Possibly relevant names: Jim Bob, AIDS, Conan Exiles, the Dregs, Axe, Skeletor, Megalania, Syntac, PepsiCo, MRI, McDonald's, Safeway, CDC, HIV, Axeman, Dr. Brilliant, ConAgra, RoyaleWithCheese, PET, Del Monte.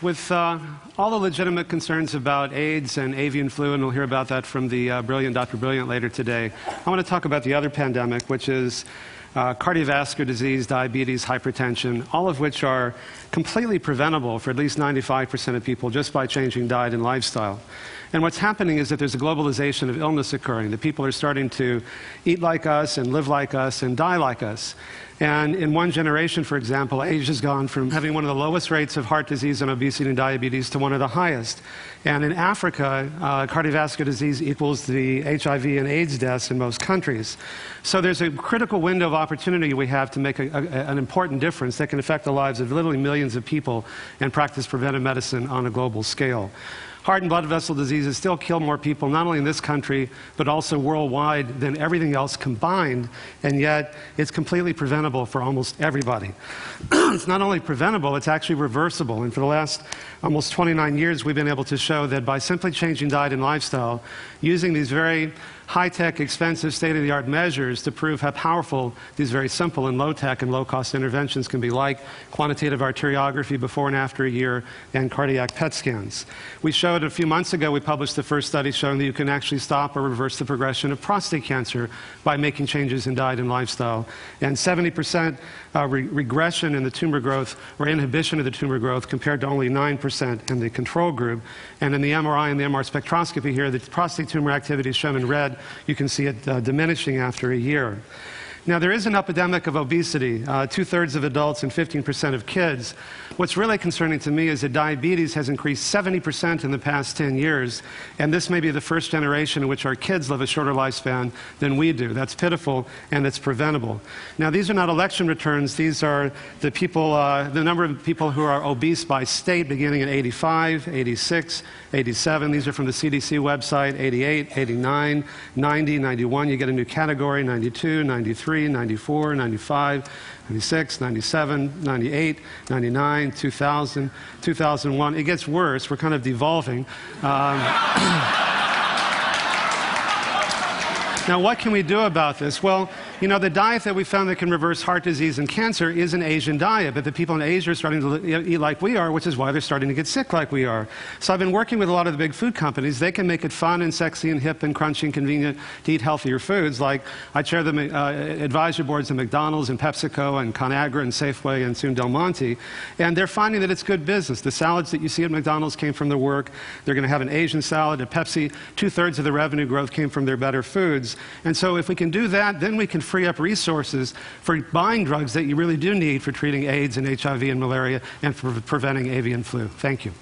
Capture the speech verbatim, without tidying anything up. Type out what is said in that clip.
With uh, all the legitimate concerns about AIDS and avian flu, and we'll hear about that from the uh, brilliant Doctor Brilliant later today, I want to talk about the other pandemic, which is uh, cardiovascular disease, diabetes, hypertension, all of which are completely preventable for at least ninety-five percent of people just by changing diet and lifestyle. And what's happening is that there's a globalization of illness occurring, that people are starting to eat like us and live like us and die like us. And in one generation, for example, Asia has gone from having one of the lowest rates of heart disease and obesity and diabetes to one of the highest. And in Africa, uh, cardiovascular disease equals the H I V and AIDS deaths in most countries. So there's a critical window of opportunity we have to make a, a, an important difference that can affect the lives of literally millions of people and practice preventive medicine on a global scale. Heart and blood vessel diseases still kill more people, not only in this country, but also worldwide than everything else combined, and yet it's completely preventable for almost everybody. It's not only preventable, it's actually reversible, and for the last almost twenty-nine years we've been able to show that by simply changing diet and lifestyle, using these very high-tech, expensive, state-of-the-art measures to prove how powerful these very simple and low-tech and low-cost interventions can be, like quantitative arteriography before and after a year and cardiac P E T scans. We showed a few months ago, we published the first study showing that you can actually stop or reverse the progression of prostate cancer by making changes in diet and lifestyle. And seventy percent uh, re regression in the tumor growth or inhibition of the tumor growth compared to only nine percent in the control group. And in the M R I and the M R spectroscopy here, the prostate tumor activity is shown in red. You can see it uh, diminishing after a year. Now, there is an epidemic of obesity, uh, two-thirds of adults and fifteen percent of kids. What's really concerning to me is that diabetes has increased seventy percent in the past ten years, and this may be the first generation in which our kids live a shorter lifespan than we do. That's pitiful, and it's preventable. Now, these are not election returns. These are the people, uh, the number of people who are obese by state, beginning at eighty-five, eighty-six, eighty-seven. These are from the C D C website, eighty-eight, eighty-nine, ninety, ninety-one. You get a new category, ninety-two, ninety-three. ninety-four, ninety-five, ninety-six, ninety-seven, ninety-eight, ninety-nine, two thousand, two thousand one. It gets worse. We're kind of devolving. Um, Now, what can we do about this? Well, you know, the diet that we found that can reverse heart disease and cancer is an Asian diet, but the people in Asia are starting to eat like we are, which is why they're starting to get sick like we are. So I've been working with a lot of the big food companies. They can make it fun and sexy and hip and crunchy and convenient to eat healthier foods. Like, I chair the uh, advisory boards at McDonald's and PepsiCo and ConAgra and Safeway and soon Del Monte, and they're finding that it's good business. The salads that you see at McDonald's came from their work. They're going to have an Asian salad at Pepsi. Two-thirds of the revenue growth came from their better foods. And so if we can do that, then we can free up resources for buying drugs that you really do need for treating AIDS and H I V and malaria and for preventing avian flu. Thank you.